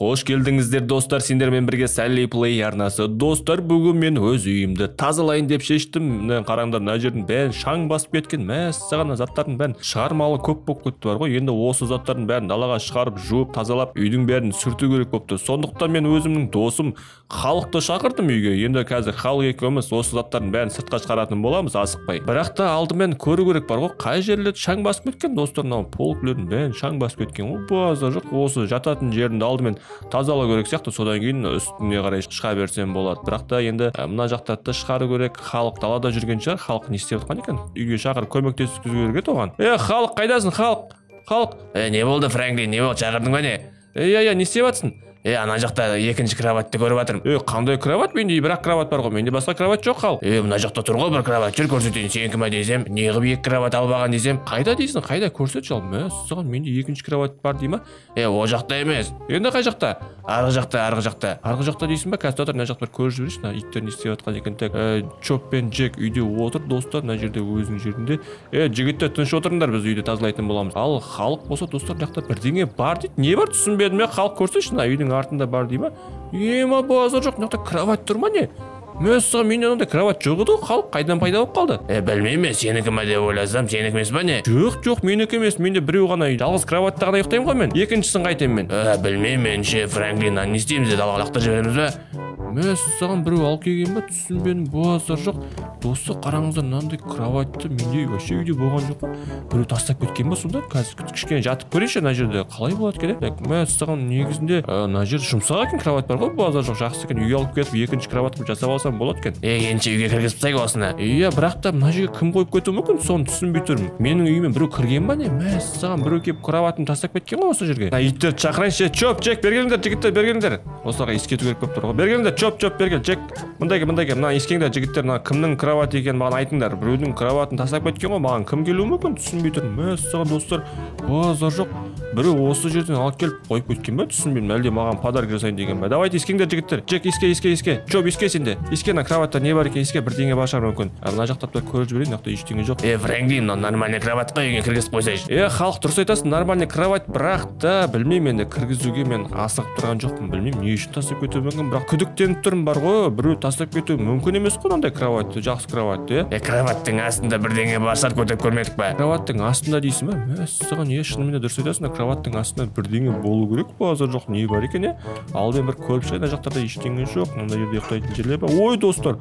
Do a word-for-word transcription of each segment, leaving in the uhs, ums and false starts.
Hoş geldingizler dostlar, sindirmen birge Salli Play arnası. Dostlar, bugün men öz üyümdü tazalayın dep şeştim. Qaranglar, mına жердин бәрін шаң басып кеткен. Мәссаған заттардың бәрін шығармалы көп болып кетті бар ғой. Енді осы заттардың бәрін далаға шығарып, жуып, тазалап, үйдің бәрін сүрту керек болыпты. Сондықтан мен өзімнің досым халықты шақырдым үйге. Енді қазір халық екеуміз осы заттардың бәрін сыртқа шығаратын боламыз, асықпай. Бірақ та алдымен көру керек бар ғой, қай жерлер шаң басып кеткен. Достар, мына полкілердің бәрін шаң басып кеткен. Базар жоқ, осы жататын жердің алдымен тазалау керек сияқты. Содан кейін üstüne қарай шыға берсем болады. Бірақ та енді мына жақтарды шығару керек. Халық далада жүрген шығар. Халық не істеп жатқан екен? Үйге шақырып көмектескізу керек оған. Е, халық қайдасың? Халық, халық. Е, не болды, Фрэнклин? Не болды? Шақырдың ба не? Е, я, я, не істеп жатсың? Е, ана жақта екінші кроватты көріп жатырмын. Е, қандай кроват? Менде бір кроват бар ғой. Менде басқа кроват жоқ, халық. Е, мына жақта тұр ғой бір кроват. Жүр көрсетейін. Сен кім десем, неғып екі кроват албаған десем, қайда дейсің? Қайда көрсет жал. Мәссаған, менде екінші кроват бар дейма? Е, о жақта емес. Енді қай жақта? Арғы жақта, арғы жақта. Арғы жақта дейсің ба? Қазір мына жақта бір көріп жүресің. Иттер не істеп жатқан екен тек. Чоп пен Джек үйде отыр, достар, мына жерде өзінің жерінде. Е, жігіттер тыныш отырыңдар, біз үйді тазалайтын боламыз. Ал халық болса, достар, жақта бірдеңе бар дейді. Не бар түсінбедім мен. Халық көрсетші, үйдің артында бар дейма. Ема базар жоқ, мынақта кроват тұр ма не? Мәссаған, менде ондай кроват жоқ еді. Халық қайдан пайда болып қалды? Е, білмеймін, сенікі ме деп ойласам, сенікі емес па не? Жоқ, жоқ, менікі емес. Менде біреу ғана жалғыз кроватта ғана ұйықтаймын ғой мен. Екіншісін қайтемін мен? Е, білмеймін, менше Фрэнклин, не істейміз? Далаға лақтырып жібереміз бе? Мәссаған, біреу алып келген бе? Түсінбедім, базар жоқ. Досты, қараңыздар, мынандай кроватты менде вообще үйде болған жоқ па? Біреу тастап кеткен бе сонда? Қазір кішкене жатып көрейінші, мына жерде қалай болады екен? Мәссаған, негізінде мына жерде жұмсақ екен кроват бар ғой, базар жоқ, жақсы екен. Үйге алып кетіп екінші кроват қылып жасап алсам болады екен. Екінші үйге кіргізіп тастайық осыны. Иә, бірақ та мына жерге кім қойып кетуі мүмкін? Соны түсінбей тұрмын. Менің үйіме біреу кірген ба не? Мәссаған, біреу келіп кроватымды тастап кеткен ғой осы жерге. Иттерді шақырайыншы. Чоп, Джек, бергеніңдер, жігіттер, бергеніңдер. Осыларға ескерту керек болып тұр ғой. Бергеніңдер, чоп, чоп, берген. Джек, мындай кел, мындай кел. Мына ескеңдер, жігіттер, мына кімнің кроваты екенін маған айтыңдар. Біреудің кроватын тастап кеткен ғой, маған кім келуі мүмкін? Түсінбей тұрмын. Мәссаған, достар, базар жоқ. Біреу осы жерден алып келіп қойып кеткен бе? Түсінбеймін. Әлде маған подарок жасайын деген бе? Давайте ескеңдер, жігіттер. Джек, еске, еске, еске. Чоп, еске сенде. Еске, на кроватта не бар екен? Еске, бірдеңе бар шығар мүмкін. Мына жақта бір көріп жіберейін, мынақта ештеңе жоқ. Е, Фрэнклин, нормальный кроватқа үйге кіргізіп қойсайшы. Е, халық дұрыс айтасың, нормальный кроват, бірақ та білмеймін енді кіргізуге мен асығып тұрған жоқпын. Білмеймін, не үшін тастап кетуі мүмкін, бірақ күдіктеніп тұрмын бар ғой. Біреу тастап кетуі мүмкін емес қой ондай кроватты, жақсы кроватты. Е, кроваттың астында бірдеңе бар шығар, көтеріп көрмедік пе? Кроваттың астында дейсің бе? Мәссаған, е, шынымен дұрыс айтасың, кроваттың астында бірдеңе болу керек пе? Азар жоқ, не бар екен? Алдымен бір көріп шығайын, мына жақта ештеңе жоқ. Мына жерде ұйықтайтын жерлер бар. Ой, достар,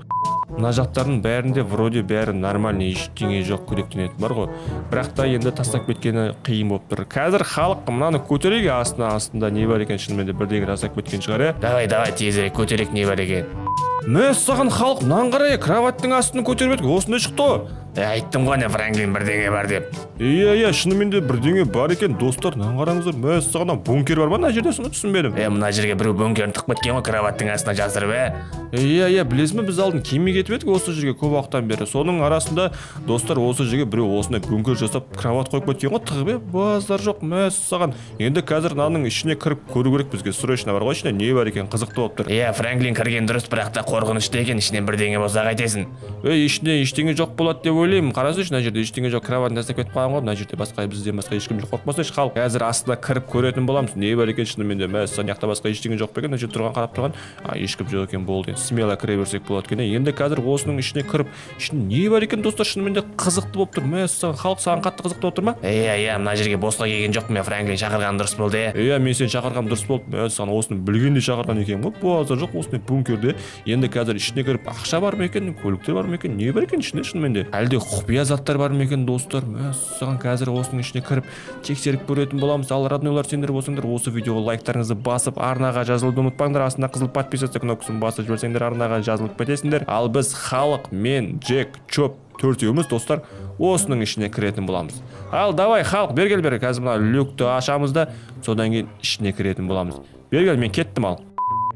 мына жақтардың бәрінде вроде бәрі нормальный, ештеңе жоқ, күдіктенетін бар ғой. Бірақ та енді тастап кеткені қиын болып тұр. Қазір халық мынаны көтерейік, астына астында не бар екен, шынымен де бірдеңе тастап кеткен шығар. Ә, давай давай тезірек көтерейік, не бар екен? Мәссаған, халық мынаны қарай, кроваттың астын көтеріп едік, осындай шықты ғой. Айттым ғой, Фрэнклин, бірдеңе бар деп. Иә, иә, шынымен де бірдеңе бар екен, достар, мынаны қараңыздар. Мәссаған, бункер бар ма мына жерде? Соны түсінбедім. Е, мына жерге біреу бункерін тығып кеткен ғой, кроваттың астына жасырып. Иә, иә, білесің бе, біз алдын кемеге кетіп едік осы жерге көп уақыттан бері. Соның арасында, достар, осы жерге біреу осындай бункер жасап, кроват қойып кеткен ғой, тығып. Базар жоқ, мәссаған. Енді қазір мынаның ішіне кіріп көру керек, бізге срочно бар ғой, ішінде не бар екен, қызықты болып тұр. Иә, Фрэнклин, кірген дұрыс, бірақ та қорқынышты екен, ішінен бірдеңе болса қайтесің? Е, ішінде ештеңе жоқ болады деп ойлаймын. Қарасайшы, мына жерде ештеңе жоқ, кроваттан тастап кетіп қалған ғой. Мына жерде басқа, бізден басқа ешкім жоқ. Қорқмасайшы, халық, қазір астына кіріп көретін боламыз, не бар екен шынымен де. Мәссаған, яқта басқа ештеңе жоқ екен. Мына жерде тұрған, қарап тұрған, а, ешкім жоқ екен, болды. Смело кіре берсек болады екен. Енді қазір осының ішіне кіріп, ішінде не бар екен, достар, шынымен де қызықты болып тұр. Мәссаған, халық, саған қатты қызықты болып тұр ма? Иә, иә, мына жерге босқа келген жоқпын мен. Фрэнклин шақырған дұрыс болды. Иә, мен сені шақырған дұрыс болды. Мәссаған, осыны білгенде шақырған екен ғой. Базар жоқ, осыны бункерде. Енді қазір ішіне кіріп, ақша бар ма екен, көліктер бар ма екен, не бар екен ішінде шынымен де? Әлде құпия заттар бар ма екен, достар? Мәссаған, қазір осының ішіне кіріп тексеріп көретін боламыз. Ал родныйлар, сендер болсаңдар, осы видеоға лайктарыңызды басып, арнаға жазылуды ұмытпаңдар. Астына қызыл подписаться кнопкасын басып жіберсеңдер, арнаға жазылып кетесіңдер. Ал біз халық, мен, Джек, Чоп төртеуіміз, достар, осының ішіне кіретін боламыз. Ал давай, халық, бергел бер. Қазір мына люкті ашамыз да, содан кейін ішіне кіретін боламыз. Бергел, мен кеттім ал.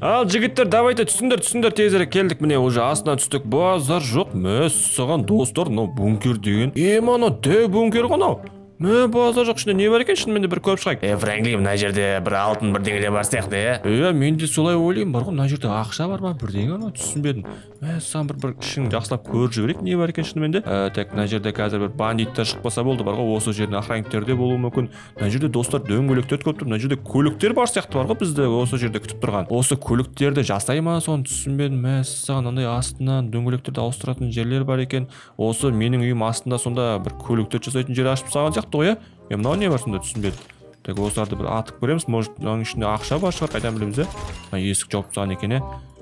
Ал жігіттер, давайте түсіндер, түсіндер, тезірек келдік. Міне, уже астына түстік. Базар жоқ. Мәссаған, достар, но бункер деген. Е, мана дәу бункер ғой, но. Ne boğazlaşak şimdi ne var ekan şimdi mende bir köp çıkak. E Franklin mına jerde bir altın bir dengele bar siyaqtı ya. E men de solay oylayım barğım mına jerde akşa var mı bir denge ana tushunmadim. Masan bir bir işini yaxshilab ko'rib jurek ne var ekan şimdi mende. Tak mına jerde hozir bir banditlar chiqib qolsa bo'ldi barğım o'sha jerde ahranklarda bo'lishi mumkin. Mına jerde do'stlar do'ng'o'liklar ko'p turib mına jerde ko'liklar bor siyaqtı barğım bizda o'sha jerde kutib turgan. O'sha ko'liklarni jasayman son tushunmadim. Masan anday astidan do'ng'o'liklarda avstratan yerlar bor ekan. O'sha mening uyim astida sonda bir ko'liklar jasayotgan yer ochib salgan. Toya, ya mına ne var sonda tushunmadim. Tek o'zlarda bir atık ko'ramiz, может, onun içinde akşam başlar qaydan bilimiz. Mana eski jopsan ekene,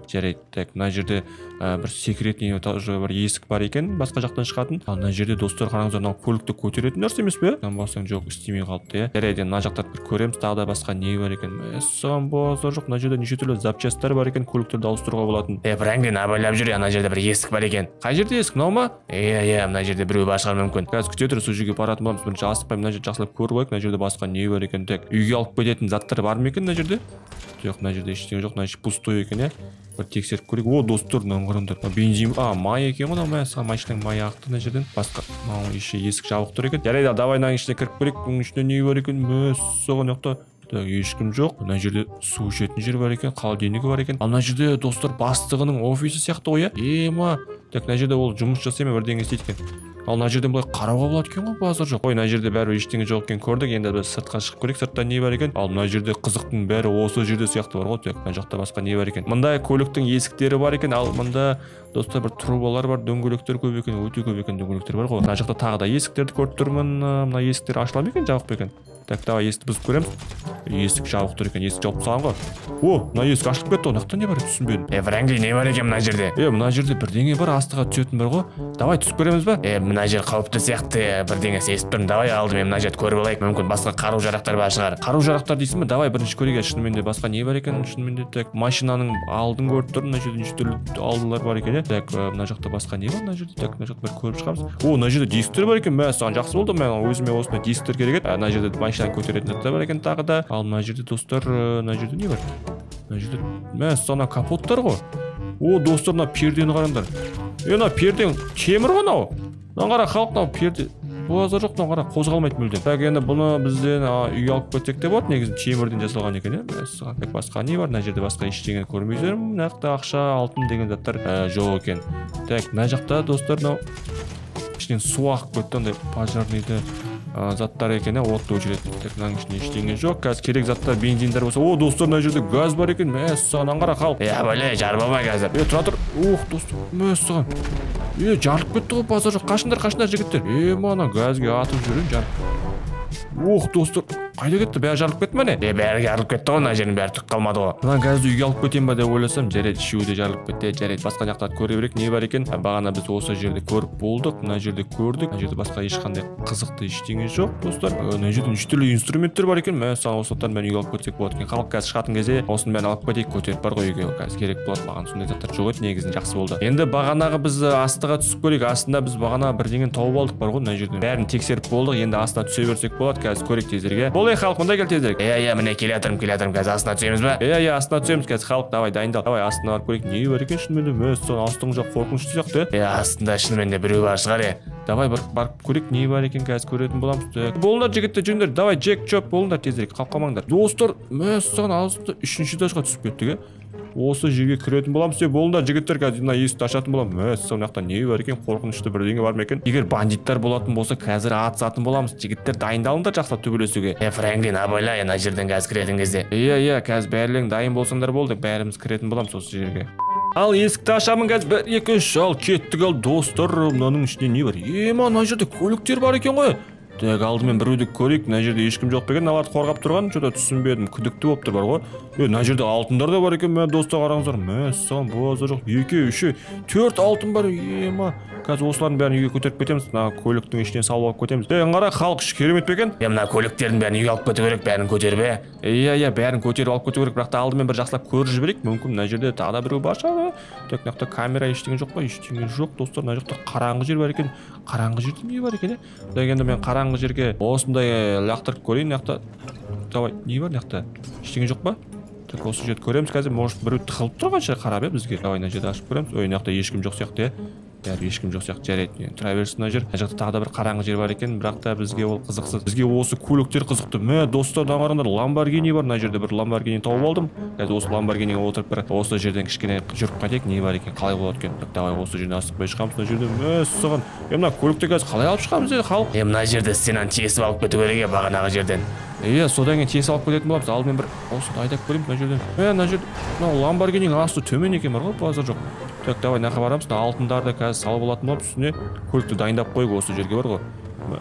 jaraydi. Tek mına jerde bir sekretni bir eski bor ekan, boshqa joqdan chiqatin. Ana jerde do'stlar qarangizdan ko'likni ko'taradigan narsa emasmi? Undan boshqa joq istimay qoldi ya. Jaraydi, mana jaqdan bir ko'ramiz, taqda boshqa ne bor ekan? Son bozor joq, mana jerde necha turli zapchastlar bor ekan, ko'liklarni alishtirib bo'latin. E, Franklin abaylab jur, ana jerde bir eski bor ekan. Qay jerde eski noma? E, ya, mana jerde birov boshqarishi mumkin. Hozir kutyotri sujiga paratmamiz, bir jasib, mana jerde yaxshilab ko'rib qo'yik, mana jerde boshqa ne bor ekan? Tek uyga olib ketadigan zatlar bormi ekan bu yerda? Yo'q, bu yerda hech nima yo'q, bu pustoy ekan ya. Bir tekshirib ko'raylik. O do'stlar, nongirimdir. Benzin, a, may ekan, mana mashinaning mayi aqdi bu yerdan. Boshqa, mana ishi eshik javiq tur ekan. Jaraydi, davayning ichida kirib ko'raylik. Uning ichida ne bor ekan? So'g'in yo'qda. Hech kim yo'q. Bu yerda suv ichadigan yer bor ekan, qaldinigi bor ekan. Ana yerda do'stlar bastig'ining ofisi siyaqti o'ya. Ema, tek najirda ol жұмыс жасаймын бірдеңе істейді екен. Ал najirda бұлай қарауға болады екен ғой, базар жоқ. Ой, najirda бәрі ештеңе жоқ екен көрдік. Енді біз сыртқа шығып көрейік, сыртта не бар екен? Ал najirda қызықтың бәрі осы жерде сияқты бар ғой. Тек мына жақта басқа не бар екен? Мында көліктің есіктері бар екен. Ал мында достар бір трубалар бар, дөңгелектер көп екен, өте көп екен дөңгелектер бар ғой. Мына жақта тағы да есіктерді көріп тұрмын. Мына есіктер ашылады екен, жабық екен? Так, давай есікті біз көреміз. Есік жабық тұр екен, есік жабылып қалған ғой. О, мына есік ашылып кетті, онда не бар түсінбедім. Е, Франклин, не бар екен мына жерде? Е, мына жерде бірдеңе бар, астыға түсетін бар ғой. Давай түсіп көреміз бе? Е, мына жер қауіпті сияқты, бірдеңе сезіп тұрмын. Давай алдым, мен мына жерді көріп алайық. Мүмкін басқа қару-жарақтар бар шығар. Қару-жарақтар дейсің бе? Давай бірінші көрейік. Шынымен де басқа не бар екен? Шынымен де тек машинаның алдын көріп тұрмын. Мына жерде неше түрлі алдылар бар екен. Тек мына жақта басқа не бар? Мына жерде тек мына жақта бір көріп шығамыз. О, мына жерде дисктер бар екен. Мәссаған жақсы болды. Мен өзіме осындай дисктер керек еді. Мына жерде машинаны көтеретін нәрсе бар екен тағы да. Al najirde dostlar, najirde ne var? Najirde, ben sana kapotlar o. O dostlar na pirdeni karındır. Ya na pirden kemir var na o. Na kara halk na pirden. Bu azar yok na kara kozgalmaydı mülden. Tak yani bunu bizden uyalk petekte bot ne güzel kemirden cesalan yekene. Mesela pek başka ne var najirde başka işçiğine korumuyuzlarım. Nakta akşa altın degen zatlar jokken. Tak najirde dostlar na işin suak kötüden de pajarnıydı. Zattlar ekan, o't o'chiradi. Tekning ichida ishtingiz yo'q. Gaz kerak zatlar, benzinlar bo'lsa, o dostlar, mana yerda gaz bor ekan. Masan anqara xalq. Ya bo'lay, jarbama gazlar. Yo, tura tur. Uh, do'stim. Masan. Yo, jarib ketdi, bozor yo'q. Qashindar, qashindar yigitlar. E, mana gazga atib yuring, jarib. Uh, do'stim. Qayda ketdi? Baya jarib ketdi mana. E, baya jarib ketdi, ona yerning bari tiq qolmadi. Mana gazni uyga olib ketayman deb o'ylasam, jaraydi, shuvda jarib ketdi. Jaraydi, boshqa yoqdan ko'raverik, ne bor ekan? Bag'ana biz o'sha yerda ko'rib bo'ldik, mana yerda ko'rdik. Mana yerda boshqa hech qanday qiziqti ishtingiz yo'q, do'stlar. Mana yerda uch turli instrumentlar bor ekan. Men san o'satdan men uyga olib ketsak bo'ladi ekan. Xalq gaz chiqatgan кезде, o'sini men olib ketdik, ko'tarib bar qo'yga gaz kerak bo'ladi. Mag'an shunday zatlar yo'q edi, negizini yaxshi bo'ldi. Endi bag'anaga biz astiga tushib ko'rik. Aslida biz bag'ana birdinga topib oldik barg'u, mana yerda barini tekshirib bo'ldik. Endi astiga tusha bersak bo'ladi, gaz ko'rik tezdirga. Olay halk onda gel tezlik. Ya ya mine kelatırım kelatırım gaz aslında tüyümüz be. Ya ya aslında tüyümüz gaz halk davay dayında. Davay aslında var kolik neyi var iken şimdi mende mesela astımca korkunç tüyaktı. Ya aslında şimdi mende biri var çıkar ya. Davay bak bak kolik neyi var iken gaz kolikten bulamız tüyak. Bolunlar cekitte cümler davay cek çöp bolunlar tezlik kalkamanglar. Dostlar mesela aslında üçüncü taşka tüsüp göttük. Осы жерге кіретін боламыз, себебі болында жігіттер қазір есікті ашатын боламыз. Мәссаған жақта не бар екен? Қорқынышты бірдеңе бар ма екен? Егер бандиттар болатын болса, қазір ат сататын боламыз. Жігіттер дайындалыңдар жақсылап төбелесуге. Е, Франклин, абайлай, ана жерден қазір кіретін кезде. Иә, иә, қазір бәрің дайын болсаңдар болды, бәріміз кіретін боламыз осы жерге. Ал есікті ашамын қазір. бір, екі, үш, ал кеттік ал достар. Мынаның ішінде не бар? Ема, ана жерде көліктер бар екен ғой. Тек алдымен біреуді көрейік. Мына жерде ешкім жоқ екен. Наларды қорғап тұрған, что-то түсінбедім. Күдікті болып тұр бар ғой. Е, мына жерде алтындар да бар екен. Мә, достар қараңыздар. Мәссаған, бозы жоқ. екі, үш, төрт алтын бар. Ема. Қазір осылардың бәрін үйге көтеріп кетеміз. Мына көліктің ішіне салып алып кетеміз. Е, қара, халық іш керемет пе екен? Е, мына көліктердің бәрін үйге алып кету керек, бәрін көтеріп. Иә, иә, бәрін көтеріп алып кету керек. Бірақ та алдымен бір жақсылап көріп жіберейік. Мүмкін мына жерде тағы да біреу бар шығар. Тек нақты камера ештеңе жоқ па? Ештеңе жоқ, достар. Мына жақта қараңғы жер бар екен. Қараңғы жерде не бар екен? Дегенде мен қараңғы жерге осындай лақтырып көрейін. Нақты давай, не бар нақты? Ештеңе жоқ па? Осы жерді көреміз қазір. Может, біреу тығылып тұрған шығар, қарап бізге. Давай, мына жерді ашып көреміз. Ой, нақты ешкім жоқ сияқты. Бәрі ешкім жоқ сияқты жер еді. Траверстің жер, жақта тағы да бір қараңғы жер бар екен, бірақ та бізге ол қызықсыз. Бізге осы көліктер қызықты. Мә, достар, аңғарыңдар, Lamborghini бар, мына жерде бір Lamborghini тауып алдым. Қазір осы Lamborghiniге отырып бір осы жерден кішкене жүріп қайтайық, не бар екен, қалай болады екен. Давай осы жерден асып бай шығамыз мына жерде. Мә, сығын. Е мына көлікті қазір қалай алып шығамыз енді, халық? Е мына жерде сенан тесіп алып кету керек екен бағанағы жерден. Ee, sodan geçti hesap koydum babası aldım bir olsun ayda koydum najerden. Ee najer, na Lamborghini hasta tümün iki marka fazla çok. Tek davay ne kadar varmış? Na altınlar da kaz salvolatma babasını kulüpte dayında koy göster gibi var ko.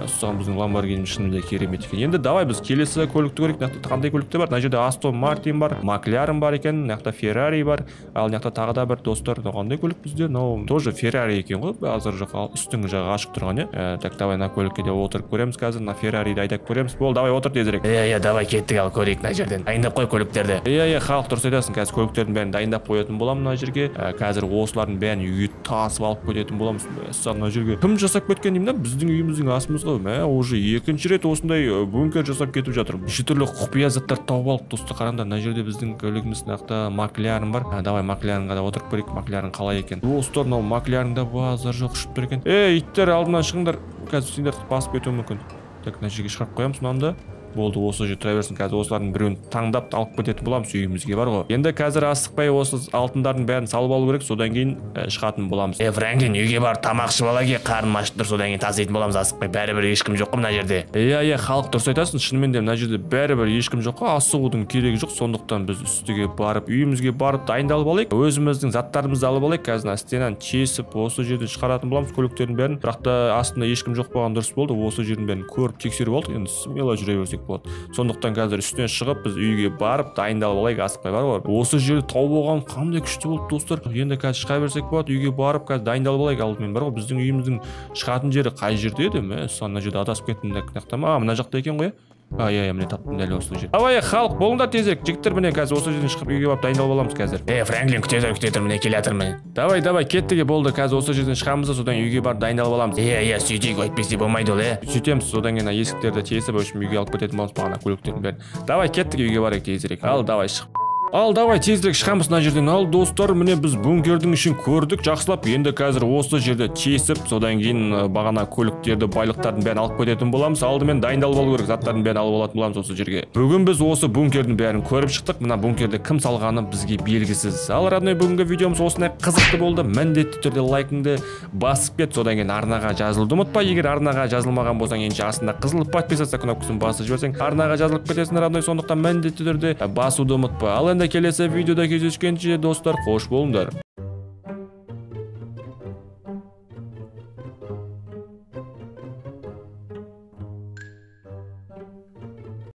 Son bizim Lamborghini şimdiki remetik. Yine davay biz kilise kulüpte koyduk, ne kadar tanıdık kulüpte var. Najerde Aston Martin var, McLaren var iken, ne kadar Ferrari var, al ne kadar tağda var dostlar. Ne kadar kulüp bizde, na toz Ferrari iken ko, bazı çok üstünce aşık duranı. Tek davay ne kulüpte de otur koymuş kaz, na Ferrari dayında koymuş bol davay otur diyerek. Ya ya davay kettik al koyduk najerden. Dayında koy kulüplerde. Ya ya halk tursedesin kaz kulüplerin ben dayında koydum bulam najerde. Kazır oğuzların ben yüz tas valk koydum bulam. Sen najerde. Tüm jasak beklediğimden bizden yüzümüzün asma. Мен уже екінші рет осындай бункер жасап кетіп жатырмын. Неше түрлі құпия заттар тауып алдық досты. Қараңдар, мына жерде біздің көлігіміздің артында McLaren бар. Давай McLarenға да отырып көрейік, McLaren қалай екен. Достар, мынау McLarenда базар жоқ, ұшып тұр екен. Ей, иттер, алдымнан шығыңдар. Қазір сендер басып кетуі мүмкін. Так, мына жерге шығарып қоямыз мынамды. Болды, осы жерде траверстің қазір осылардың біреуін таңдап алып кететін боламыз, үйімізге бар ғой. Енді қазір асықпай осы алтындардың бәрін салып алу керек, содан кейін шығатын боламыз. Е, Франклин, үйге бар, тамақ ішіп ала кел, қарным ашып тұр, содан кейін тазайтын боламыз, асықпай. Бәрібір ешкім жоқ қой мына жерде. Иә, иә, халық дұрыс айтасың, шынымен де мына жерде бәрібір ешкім жоқ қой, асығудың керегі жоқ. Сондықтан біз үстіге барып, үйімізге барып дайындалып алайық. Өзіміздің заттарымызды алып алайық. Қазір астынан тесіп осы жерден шығаратын боламыз көліктердің бәрін. Бірақ та астында ешкім жоқ болған дұрыс болды. Осы жердің бәрін көріп тексеріп алдық. Енді смело жүре берсек. Сондықтан қазір үстінен шығып, біз үйге барып дайындалып алайық, асықпай бар ғой. Осы жерді тауып алған қандай күшті болды достар. Енді қазір шыға берсек болады, үйге барып қазір дайындалып алайық. Алдымен бар ғой, біздің үйіміздің шығатын жері қай жерде еді? Мә, сан жерде адасып кеттім де, қинақтама. А, мына жақта екен ғой. Ай-ай, міне таптым дәл осы жерді. Давай, халық, болыңдар тезірек. Жігіттер, міне қазір осы жерден шығып үйге барып дайындалып аламыз қазір. Е, Франклин, күтетер, күтетер, міне келатыр міне. Давай, давай, кеттік, болды. Қазір осы жерден шығамыз, содан үйге барып дайындалып аламыз. Е, е, сөйтейік, өйтпесе болмайды ол, е. Сөйтеміз, содан кейін есіктерді тесіп, өшім үйге алып кететін боламыз бағана көліктердің бәрін. Давай, кеттік, үйге барайық тезірек. Ал, давай, шық. Ал давай тезірек шығамыз мына жерден. Ал достар, міне біз бункердің ішін көрдік жақсылап. Енді қазір осы жерде тесіп, содан кейін бағана көліктерді, байлықтардың бәрін алып кететін боламыз. Алдымен дайындалып алу керек, заттардың бәрін алып алатын боламыз осы жерге. Бүгін біз осы бункердің бәрін көріп шықтық. Мына бункерді кім салғаны бізге белгісіз. Ал родной, бүгінгі видеомыз осындай қызықты болды. Міндетті түрде лайкыңды басып кет, содан кейін арнаға жазылуды ұмытпа. Егер арнаға жазылмаған болсаң, енді астында қызыл подписаться кнопкасын басып жіберсең, арнаға жазылып кетесің родной. Сондықтан міндетті түрде басуды ұмытпа. Ал келесі видеода кездескенше достар, қош болыңдар.